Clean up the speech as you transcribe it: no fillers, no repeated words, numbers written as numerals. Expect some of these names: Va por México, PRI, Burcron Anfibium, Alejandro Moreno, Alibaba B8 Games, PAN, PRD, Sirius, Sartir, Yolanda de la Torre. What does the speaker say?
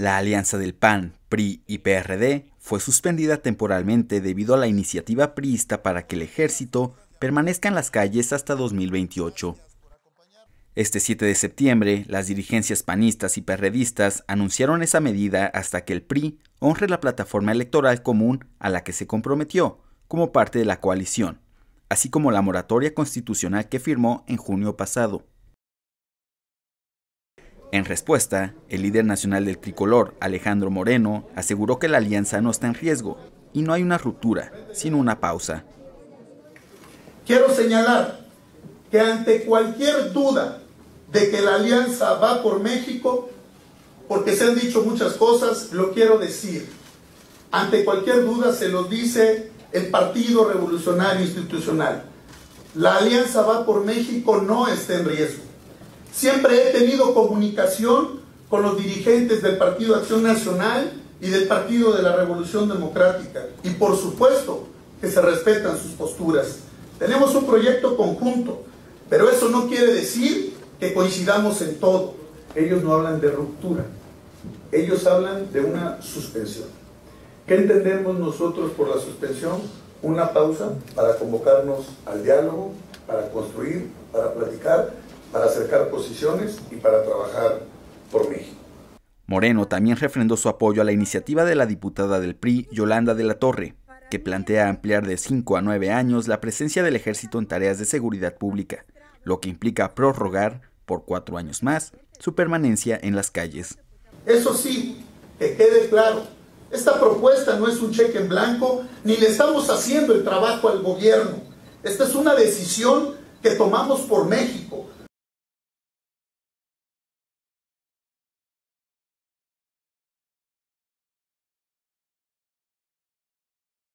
La alianza del PAN, PRI y PRD fue suspendida temporalmente debido a la iniciativa priista para que el ejército permanezca en las calles hasta 2028. Este 7 de septiembre, las dirigencias panistas y perredistas anunciaron esa medida hasta que el PRI honre la plataforma electoral común a la que se comprometió como parte de la coalición, así como la moratoria constitucional que firmó en junio pasado. En respuesta, el líder nacional del tricolor, Alejandro Moreno, aseguró que la alianza no está en riesgo y no hay una ruptura, sino una pausa. Quiero señalar que ante cualquier duda de que la alianza va por México, porque se han dicho muchas cosas, lo quiero decir. Ante cualquier duda se lo dice el Partido Revolucionario Institucional. La alianza va por México no está en riesgo. Siempre he tenido comunicación con los dirigentes del Partido Acción Nacional y del Partido de la Revolución Democrática. Y por supuesto que se respetan sus posturas. Tenemos un proyecto conjunto, pero eso no quiere decir que coincidamos en todo. Ellos no hablan de ruptura, ellos hablan de una suspensión. ¿Qué entendemos nosotros por la suspensión? Una pausa para convocarnos al diálogo, para construir, para platicar, para acercar posiciones y para trabajar por México. Moreno también refrendó su apoyo a la iniciativa de la diputada del PRI, Yolanda de la Torre, que plantea ampliar de 5 a 9 años la presencia del ejército en tareas de seguridad pública, lo que implica prorrogar por 4 años más su permanencia en las calles. Eso sí, que quede claro, esta propuesta no es un cheque en blanco, ni le estamos haciendo el trabajo al gobierno. Esta es una decisión que tomamos por México.